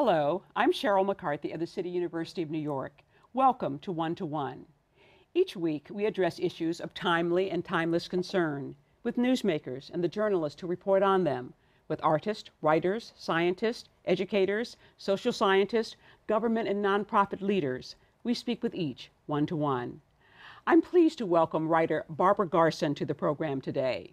Hello, I'm Sheryl McCarthy of the City University of New York. Welcome to One-to-One. Each week, we address issues of timely and timeless concern with newsmakers and the journalists who report on them, with artists, writers, scientists, educators, social scientists, government and nonprofit leaders. We speak with each one-to-one. I'm pleased to welcome writer Barbara Garson to the program today,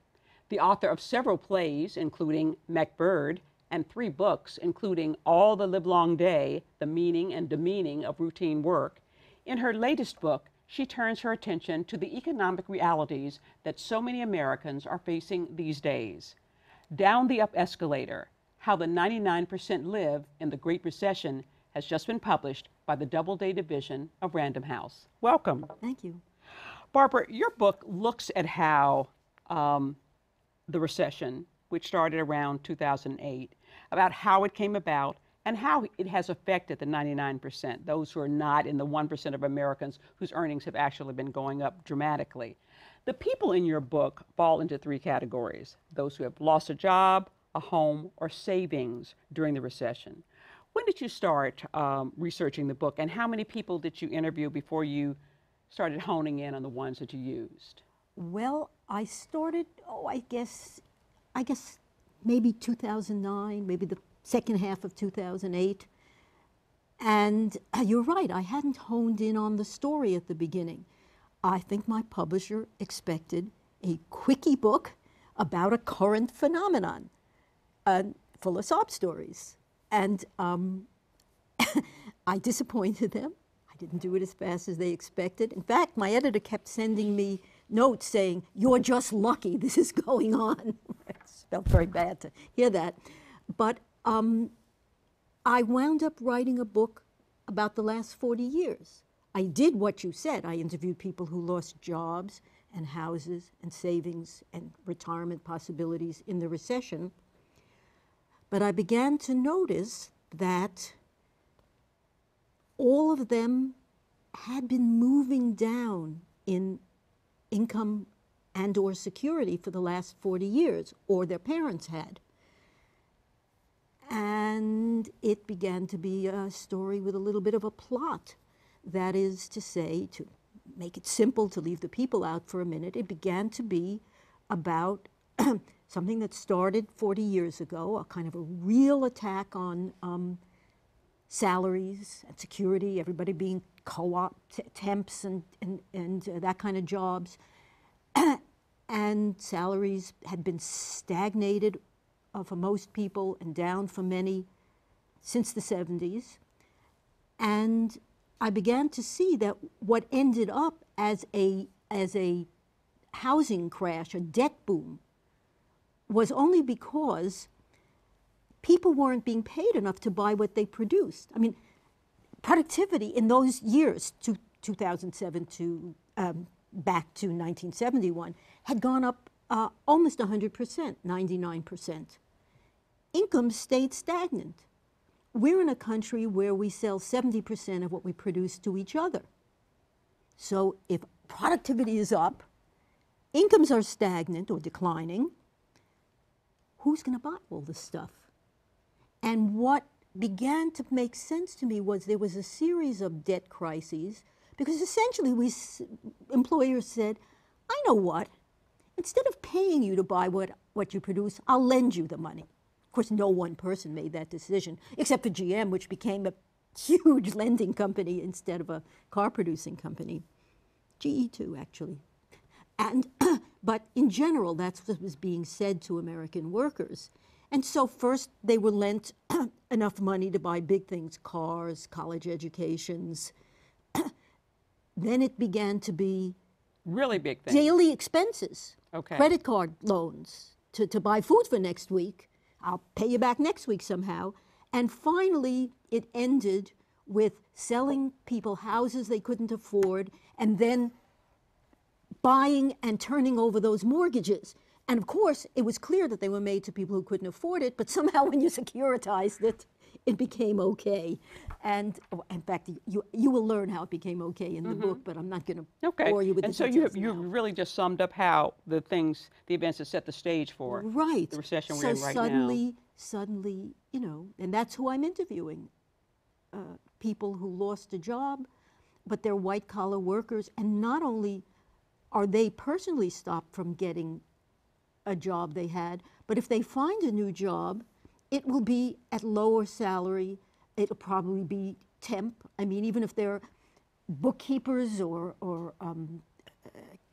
the author of several plays, including MacBird, and 3 books, including All the Live Long Day, The Meaning and Demeaning of Routine Work. In her latest book, she turns her attention to the economic realities that so many Americans are facing these days. Down the Up Escalator, How the 99% Live in the Great Recession has just been published by the Doubleday division of Random House. Welcome. Thank you. Barbara, your book looks at how the recession, which started around 2008, about how it came about and how it has affected the 99%, those who are not in the 1% of Americans whose earnings have actually been going up dramatically. The people in your book fall into 3 categories: those who have lost a job, a home, or savings during the recession. When did you start researching the book, and how many people did you interview before you started honing in on the ones that you used? Well, I started, I guess maybe 2009, maybe the second half of 2008. And you're right, I hadn't honed in on the story at the beginning. I think my publisher expected a quickie book about a current phenomenon, full of sob stories. And I disappointed them. I didn't do it as fast as they expected. In fact, my editor kept sending me notes saying, "You're just lucky this is going on." Felt very bad to hear that. But I wound up writing a book about the last 40 years. I did what you said. I interviewed people who lost jobs and houses and savings and retirement possibilities in the recession. But I began to notice that all of them had been moving down in income and or security for the last 40 years, or their parents had. And it began to be a story with a little bit of a plot. That is to say, to make it simple, to leave the people out for a minute, it began to be about something that started 40 years ago, a kind of a real attack on salaries and security, everybody being co-op temps and that kind of jobs. And salaries had been stagnated for most people and down for many since the 70s. And I began to see that what ended up as a housing crash, a debt boom, was only because people weren't being paid enough to buy what they produced. I mean, productivity in those years, 2007 to back to 1971, had gone up almost 100%, 99%. Income stayed stagnant. We're in a country where we sell 70% of what we produce to each other. So if productivity is up, incomes are stagnant or declining, who's going to buy all this stuff? And what began to make sense to me was there was a series of debt crises, because essentially employers said, "I know what, instead of paying you to buy what you produce, I'll lend you the money." Of course, no one person made that decision, except for GM, which became a huge lending company instead of a car-producing company. GE too, actually. And but in general, that's what was being said to American workers. And so first they were lent enough money to buy big things, cars, college educations. Then it began to be really big things. Daily expenses, okay. Credit card loans to buy food for next week. I'll pay you back next week somehow. And finally, it ended with selling people houses they couldn't afford and then buying and turning over those mortgages. And of course, it was clear that they were made to people who couldn't afford it, but somehow when you securitized it, it became okay. And oh, in fact, you will learn how it became okay in the book, but I'm not going to bore you with the details. And so you really just summed up how the events that set the stage for the recession we're in right now. Right. So suddenly suddenly, you know, and that's who I'm interviewing, people who lost a job, but they're white-collar workers, and not only are they personally stopped from getting a job they had, but if they find a new job, it will be at lower salary, it'll probably be temp. I mean, even if they're bookkeepers or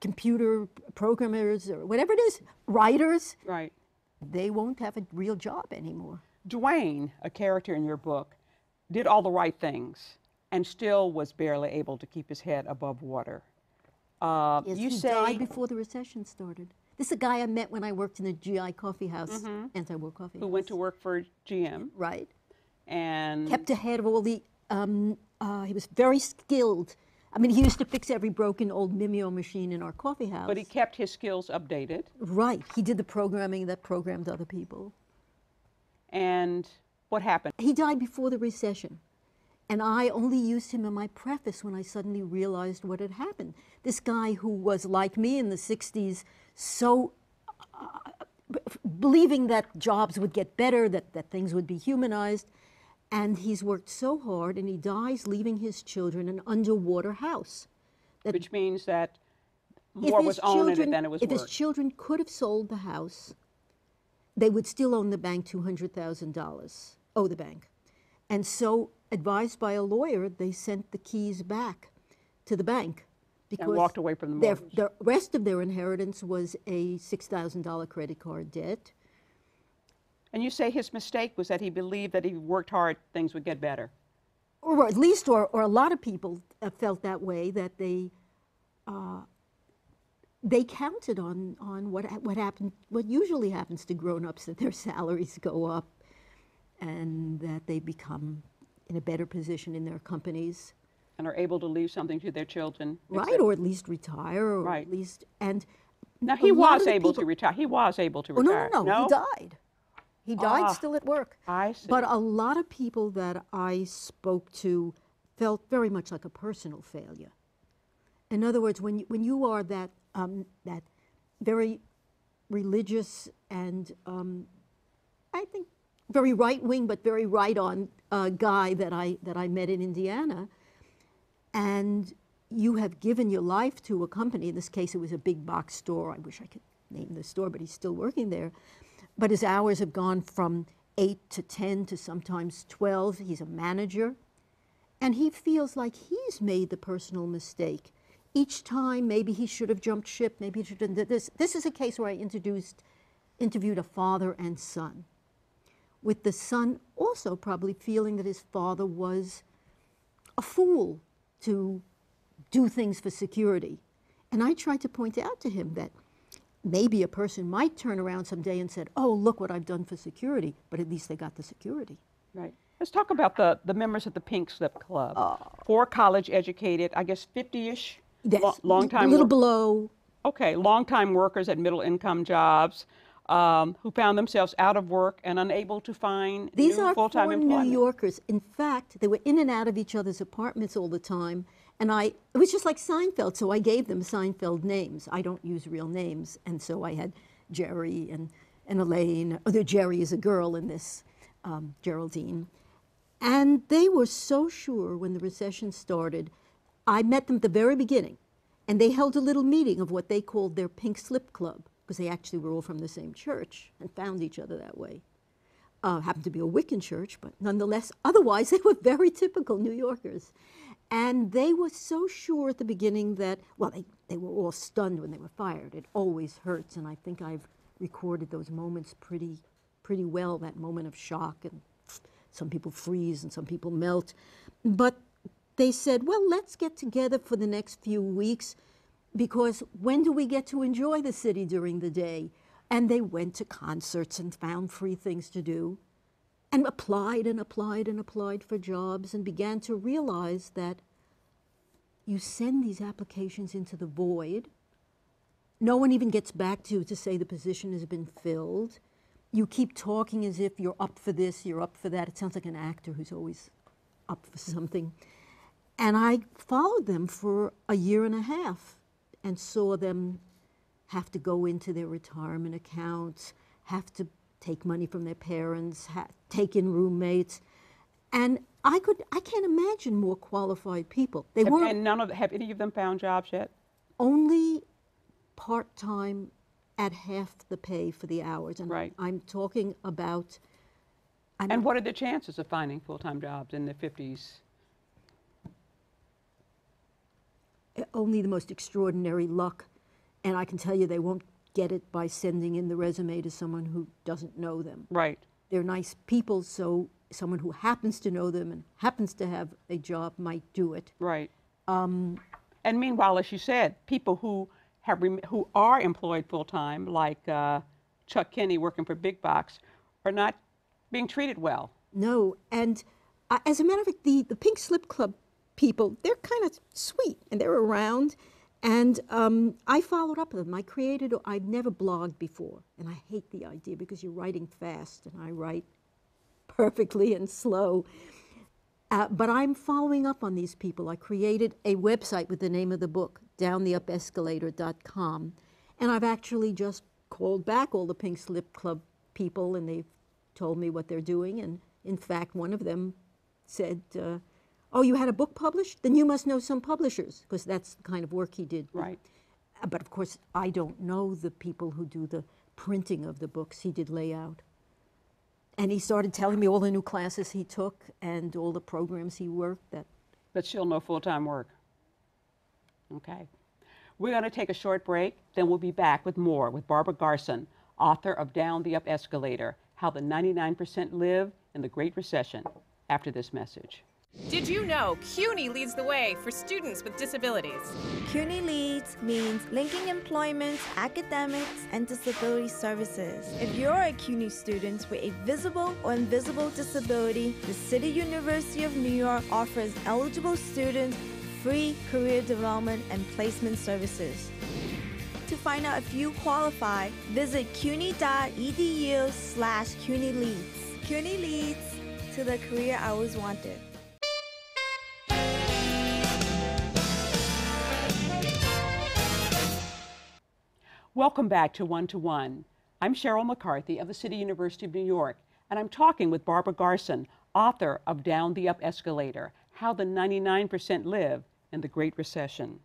computer programmers or whatever it is, writers, right, they won't have a real job anymore. Dwayne, a character in your book, did all the right things and still was barely able to keep his head above water. Yes, you say he died before the recession started. This is a guy I met when I worked in the GI coffee house, anti-war coffee house. Who went to work for GM. Right. And kept ahead of all the, he was very skilled. I mean, he used to fix every broken old Mimeo machine in our coffee house. But he kept his skills updated. Right. He did the programming that programmed other people. And what happened? He died before the recession. And I only used him in my preface when I suddenly realized what had happened. This guy who was like me in the 60s, so believing that jobs would get better, that things would be humanized, and he's worked so hard, and he dies leaving his children an underwater house. Which means that more was owned in it than it was worth. If his children could have sold the house, they would still own the bank $200,000, owe the bank. And so, advised by a lawyer, they sent the keys back to the bank. Because and walked away from the mortgage. The rest of their inheritance was a $6,000 credit card debt. And you say his mistake was that he believed that if he worked hard, things would get better. Or at least, or a lot of people felt that way, that they counted on what happened, what usually happens to grown-ups, that their salaries go up and that they become in a better position in their companies. And are able to leave something to their children. Right, or at least retire, or right, at least, and... Now, he was able to retire. He was able to retire. Oh, no, he died. He died still at work. I see. But a lot of people that I spoke to felt very much like a personal failure. In other words, when you are that that very religious and I think very right wing, but very right on guy that I met in Indiana, and you have given your life to a company. In this case, it was a big box store. I wish I could name the store, but he's still working there. But his hours have gone from 8 to 10 to sometimes 12. He's a manager. And he feels like he's made the personal mistake. Each time, maybe he should have jumped ship. Maybe he should have done this. This is a case where I interviewed a father and son, with the son also probably feeling that his father was a fool to do things for security. And I tried to point out to him that maybe a person might turn around someday and said, oh, look what I've done for security, but at least they got the security. Right. Let's talk about the members of the Pink Slip Club. Four college-educated, I guess 50-ish? Yes, long-time, a little below. Okay, long-time workers at middle-income jobs who found themselves out of work and unable to find new full-time employment. These are New Yorkers. In fact, they were in and out of each other's apartments all the time. And it was just like Seinfeld, so I gave them Seinfeld names. I don't use real names, and so I had Jerry and Elaine. Although Jerry is a girl in this, Geraldine. And they were so sure when the recession started. I met them at the very beginning, and they held a little meeting of what they called their Pink Slip Club, because they actually were all from the same church and found each other that way. Happened to be a Wiccan church, but nonetheless, otherwise they were very typical New Yorkers. And they were so sure at the beginning that, well, they were all stunned when they were fired. It always hurts, and I think I've recorded those moments pretty well, that moment of shock, and some people freeze and some people melt. But they said, well, let's get together for the next few weeks, because when do we get to enjoy the city during the day? And they went to concerts and found free things to do, and applied and applied and applied for jobs, and began to realize that you send these applications into the void. No one even gets back to you to say the position has been filled. You keep talking as if you're up for this, you're up for that. It sounds like an actor who's always up for something. And I followed them for a year and a half and saw them have to go into their retirement accounts, have to take money from their parents, take in roommates. And I can't imagine more qualified people. They weren't. And have any of them found jobs yet? Only part-time at half the pay for the hours. And right. I'm talking about... and what are the chances of finding full-time jobs in the 50s? Only the most extraordinary luck. And I can tell you they won't get it by sending in the resume to someone who doesn't know them. Right. They're nice people, so someone who happens to know them and happens to have a job might do it. Right. And meanwhile, as you said, people who are employed full-time, like Chuck Kinney working for Big Box, are not being treated well. No, and as a matter of fact, the Pink Slip Club people, they're kind of sweet, and they're around. And I followed up with them. I'd never blogged before, and I hate the idea because you're writing fast, and I write perfectly and slow. But I'm following up on these people. I created a website with the name of the book, downtheupescalator.com, and I've actually just called back all the Pink Slip Club people, and they've told me what they're doing. And in fact, one of them said, oh, you had a book published? Then you must know some publishers, because that's the kind of work he did. Right. But of course, I don't know the people who do the printing of the books. He did layout. And he started telling me all the new classes he took and all the programs he worked at. But still no full-time work. Okay. We're going to take a short break, then we'll be back with more with Barbara Garson, author of Down the Up Escalator, How the 99% Live in the Great Recession, after this message. Did you know CUNY leads the way for students with disabilities? CUNY LEADS means linking employment, academics, and disability services. If you're a CUNY student with a visible or invisible disability, the City University of New York offers eligible students free career development and placement services. To find out if you qualify, visit cuny.edu/CUNY LEADS. CUNY LEADS, to the career I always wanted. Welcome back to One to One. I'm Sheryl McCarthy of the City University of New York, and I'm talking with Barbara Garson, author of Down the Up Escalator, How the 99% Live in the Great Recession.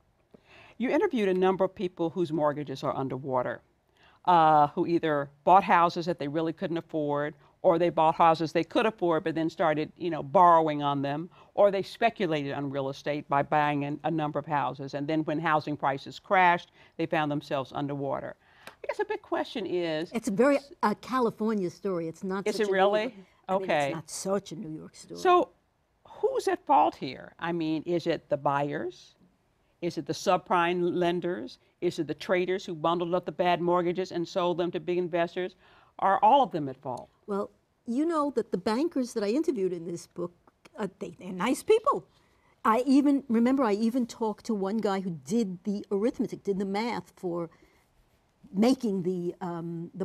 You interviewed a number of people whose mortgages are underwater, who either bought houses that they really couldn't afford, or they bought houses they could afford but then started, borrowing on them, or they speculated on real estate by buying a number of houses, and then when housing prices crashed, they found themselves underwater. I guess a big question is... It's a very California story. It's not such a... Is it really? Okay. It's not such a New York story. So who's at fault here? I mean, is it the buyers? Is it the subprime lenders? Is it the traders who bundled up the bad mortgages and sold them to big investors? Are all of them at fault? Well, you know that the bankers that I interviewed in this book, they're nice people. I even talked to one guy who did the arithmetic, did the math for making the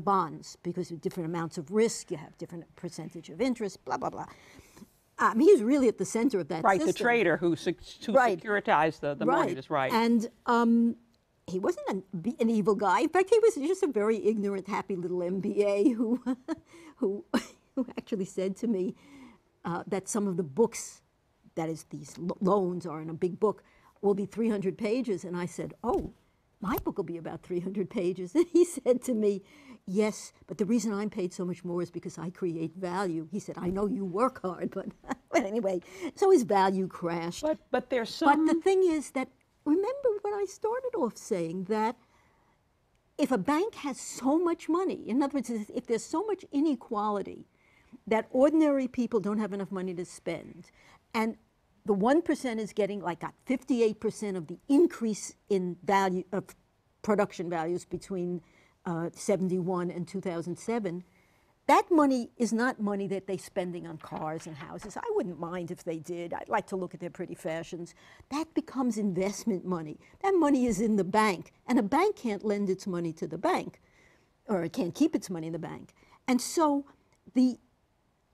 bonds, because of different amounts of risk, you have different percentage of interest, blah, blah, blah. He's really at the center of that system. Right, the trader who securitized the mortgages, right. And he wasn't an evil guy. In fact, he was just a very ignorant, happy little MBA who actually said to me that some of the books, that is, these loans are in a big book, will be 300 pages. And I said, oh, my book will be about 300 pages. And he said to me, yes, but the reason I'm paid so much more is because I create value. He said, I know you work hard, but anyway, so his value crashed. But there's some... But the thing is that, remember what I started off saying, that if a bank has so much money, in other words, if there's so much inequality that ordinary people don't have enough money to spend, and the 1% is getting like 58% of the increase in value of production values between 71 and 2007, that money is not money that they're spending on cars and houses. I wouldn't mind if they did. I'd like to look at their pretty fashions. That becomes investment money. That money is in the bank, and a bank can't lend its money to the bank, or it can't keep its money in the bank. And so the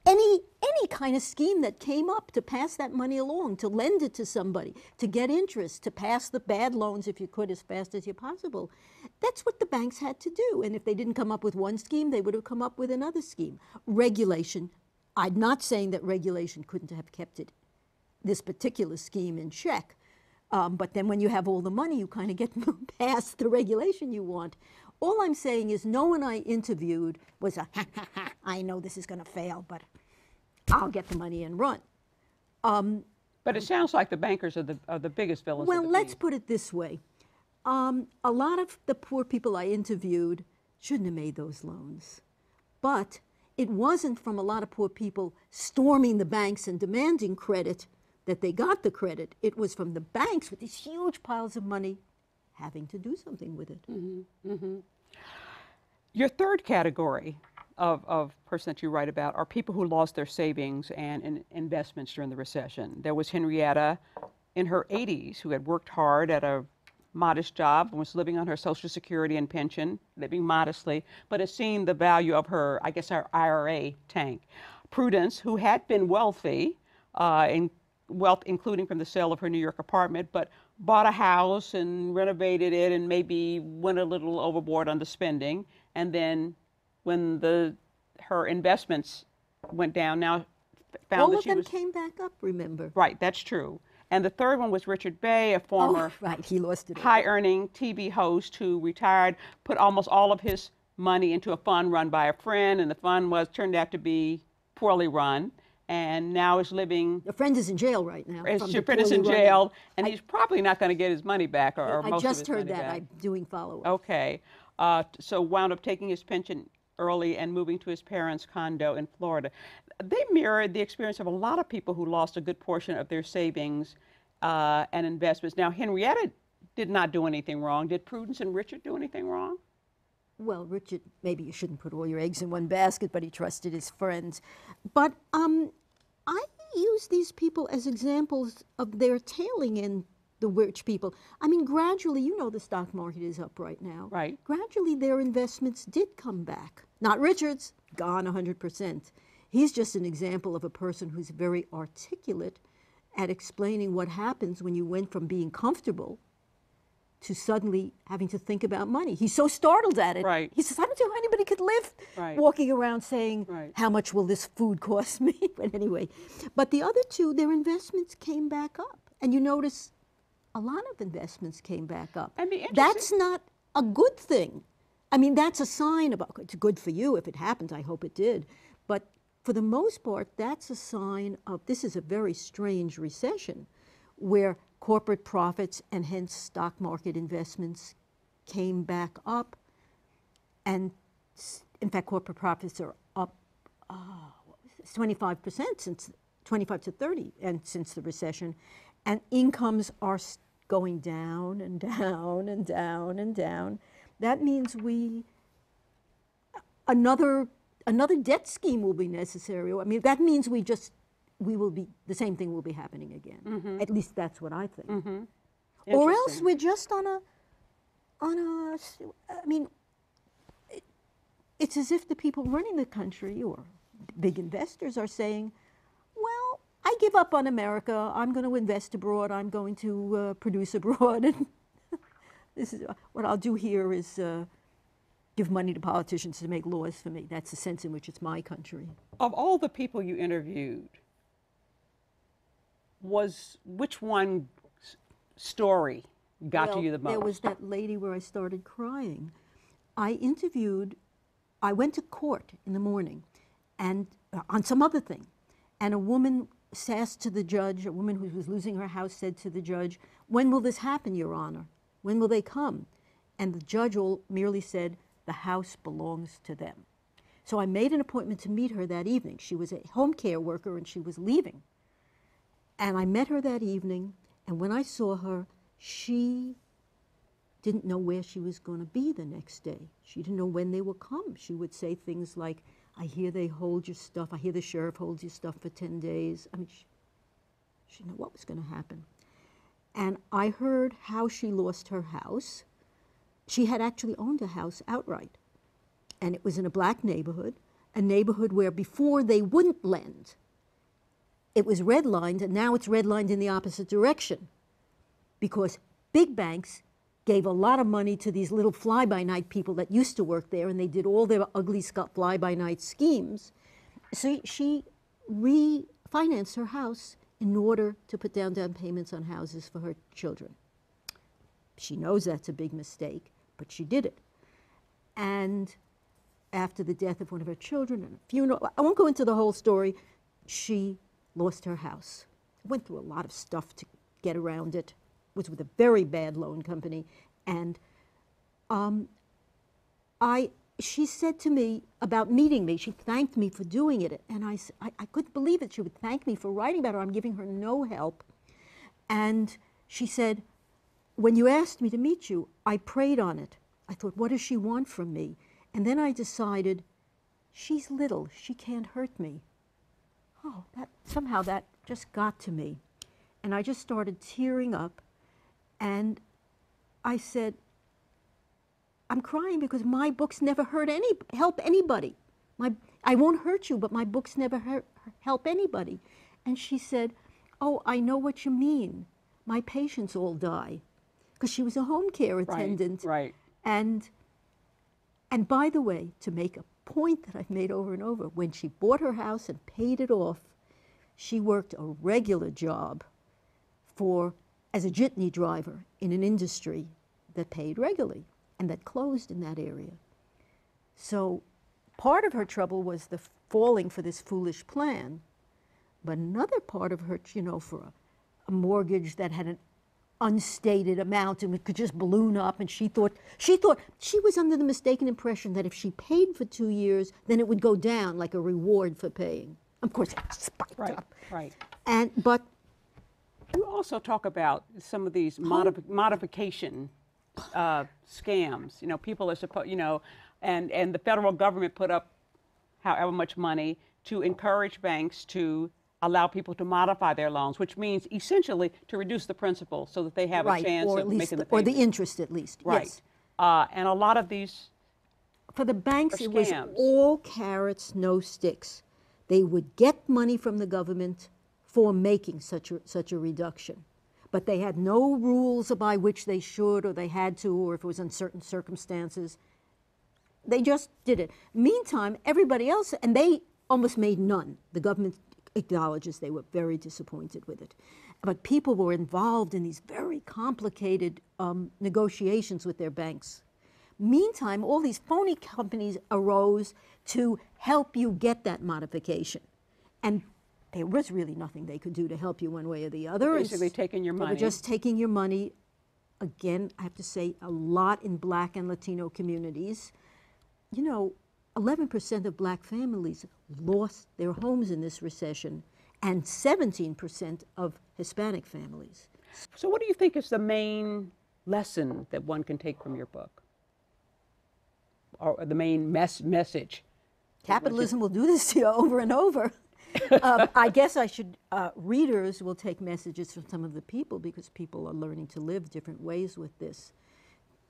any any kind of scheme that came up to pass that money along, to lend it to somebody, to get interest, to pass the bad loans if you could as fast as you possible. That's what the banks had to do. And if they didn't come up with one scheme, they would have come up with another scheme. Regulation. I'm not saying that regulation couldn't have kept it, this particular scheme, in check. But then when you have all the money, you kind of get past the regulation you want. All I'm saying is no one I interviewed was a, ha, ha, ha, I know this is going to fail, but I'll get the money and run. But it sounds like the bankers are the biggest villains. Well, let's put it this way. A lot of the poor people I interviewed shouldn't have made those loans. But it wasn't from a lot of poor people storming the banks and demanding credit that they got the credit. It was from the banks with these huge piles of money having to do something with it. Mm-hmm, mm-hmm. Your third category of person that you write about are people who lost their savings and investments during the recession. There was Henrietta in her 80s who had worked hard at a modest job and was living on her Social Security and pension, living modestly, but had seen the value of her, I guess, her IRA tank. Prudence, who had been wealthy and wealth including from the sale of her New York apartment, but bought a house and renovated it and maybe went a little overboard on the spending. And then when her investments went down, now found that she was... All of them came back up, remember. Right, that's true. And the third one was Richard Bay, a former high-earning TV host who retired, put almost all of his money into a fund run by a friend, and the fund turned out to be poorly run. And now is living... Your friend is in jail right now. Your friend is in jail, and he's probably not going to get his money back, or most of his money back. I just heard that. I'm doing follow-up. Okay. So wound up taking his pension early and moving to his parents' condo in Florida. They mirrored the experience of a lot of people who lost a good portion of their savings and investments. Now, Henrietta did not do anything wrong. Did Prudence and Richard do anything wrong? Well, Richard, maybe you shouldn't put all your eggs in one basket, but he trusted his friends. But I use these people as examples of their tailing in the rich people. I mean, gradually, you know the stock market is up right now. Right. Gradually, their investments did come back. Not Richard's, gone 100%. He's just an example of a person who's very articulate at explaining what happens when you went from being comfortable to suddenly having to think about money. He's so startled at it. Right. He says, I don't know how anybody could live walking around saying, how much will this food cost me? But anyway, but the other two, their investments came back up. And you notice a lot of investments came back up. I mean, that's not a good thing. I mean, that's a sign of, it's good for you if it happens, I hope it did. But for the most part, that's a sign of, this is a very strange recession where corporate profits and hence stock market investments came back up. And in fact, corporate profits are up 25% since 25 to 30 and since the recession. And incomes are going down and down and down and down. That means another debt scheme will be necessary. I mean, that means the same thing will be happening again. Mm-hmm. At least that's what I think. Mm-hmm. Or else we're just I mean, it's as if the people running the country or big investors are saying, well, I give up on America. I'm going to invest abroad. I'm going to produce abroad. And this is what I'll do here is give money to politicians to make laws for me. That's the sense in which it's my country. Of all the people you interviewed, which one story got to you the most? There was that lady where I started crying. I went to court in the morning and on some other thing, and a woman asked to the judge, a woman who was losing her house said to the judge, when will this happen, Your Honor? When will they come? And the judge merely said, the house belongs to them. So I made an appointment to meet her that evening. She was a home care worker and she was leaving. And I met her that evening, and when I saw her, she didn't know where she was going to be the next day. She didn't know when they would come. She would say things like, I hear they hold your stuff. I hear the sheriff holds your stuff for 10 days. I mean, she didn't know what was going to happen. And I heard how she lost her house. She had actually owned a house outright, and it was in a black neighborhood, a neighborhood where before they wouldn't lend. it was redlined, and now it's redlined in the opposite direction because big banks gave a lot of money to these little fly-by-night people that used to work there, and they did all their ugly fly-by-night schemes. So she refinanced her house in order to put down payments on houses for her children. She knows that's a big mistake, but she did it. And after the death of one of her children and a funeral, I won't go into the whole story, she lost her house. Went through a lot of stuff to get around it. Was with a very bad loan company. And she said to me about meeting me, she thanked me for doing it. And I couldn't believe it. She would thank me for writing about her. I'm giving her no help. And she said, when you asked me to meet you, I prayed on it. I thought, what does she want from me? And then I decided, she's little. She can't hurt me. Oh, that, somehow that just got to me. And I just started tearing up. And I said, I'm crying because my books never help anybody. I won't hurt you, but my books never help anybody. And she said, oh, I know what you mean. My patients all die. Because she was a home care attendant. Right. And by the way, to make a point that I've made over and over, when she bought her house and paid it off, she worked a regular job as a jitney driver in an industry that paid regularly and that closed in that area. So part of her trouble was the falling for this foolish plan, but another part of her, you know, for a mortgage that had an unstated amount and it could just balloon up, and she was under the mistaken impression that if she paid for 2 years, then it would go down like a reward for paying. Of course, it spiked up. Right. But you also talk about some of these modification scams. You know, people are supposed, you know, and the federal government put up however much money to encourage banks to allow people to modify their loans, which means essentially to reduce the principal so that they have a chance of making the payment. Or the interest, at least. Right. Yes. And a lot of these for the banks, it was all carrots, no sticks. They would get money from the government for making such a reduction. But they had no rules by which they should or they had to, or if it was in certain circumstances. They just did it. Meantime, everybody else, and they almost made none. The government acknowledges they were very disappointed with it. But people were involved in these very complicated negotiations with their banks. Meantime, all these phony companies arose to help you get that modification. And there was really nothing they could do to help you one way or the other. Basically taking your money. They were just taking your money. Again, I have to say, a lot in Black and Latino communities. You know, 11% of Black families lost their homes in this recession, and 17% of Hispanic families. So what do you think is the main lesson that one can take from your book? Or the main message? Capitalism will do this to you over and over. I guess I should, readers will take messages from some of the people because people are learning to live different ways with this.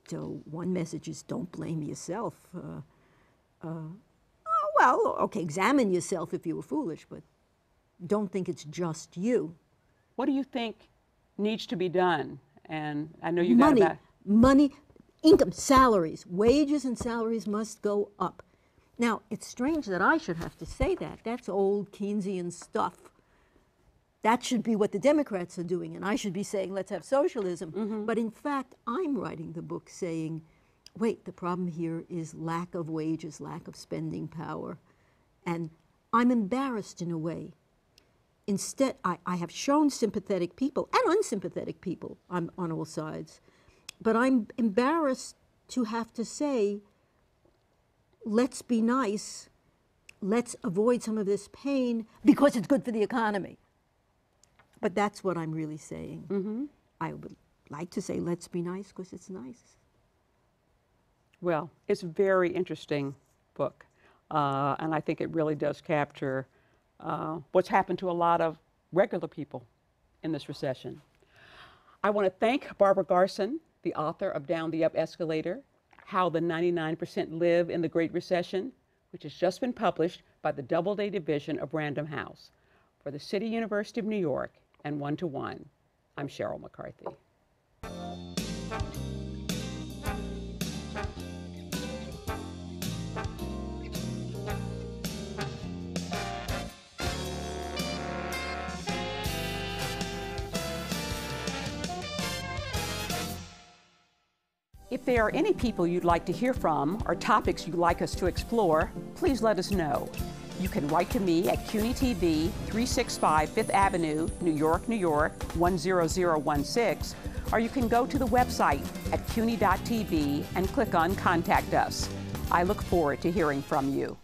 So one message is don't blame yourself. Well, okay, examine yourself if you were foolish, but don't think it's just you. What do you think needs to be done? And I know you got about money, income, salaries, wages and salaries must go up. Now, it's strange that I should have to say that. That's old Keynesian stuff. That should be what the Democrats are doing, and I should be saying, let's have socialism. Mm-hmm. But in fact, I'm writing the book saying, wait, the problem here is lack of wages, lack of spending power. And I'm embarrassed in a way. Instead, I have shown sympathetic people and unsympathetic people on all sides. But I'm embarrassed to have to say, let's be nice, let's avoid some of this pain because it's good for the economy. But that's what I'm really saying. Mm-hmm. I would like to say, let's be nice because it's nice. Well, it's a very interesting book, and I think it really does capture what's happened to a lot of regular people in this recession. I want to thank Barbara Garson, the author of Down the Up Escalator, How the 99% Live in the Great Recession, which has just been published by the Doubleday division of Random House. For the City University of New York and One to One, I'm Sheryl McCarthy. If there are any people you'd like to hear from or topics you'd like us to explore, please let us know. You can write to me at CUNY TV, 365 Fifth Avenue, New York, New York, 10016, or you can go to the website at cuny.tv and click on Contact Us. I look forward to hearing from you.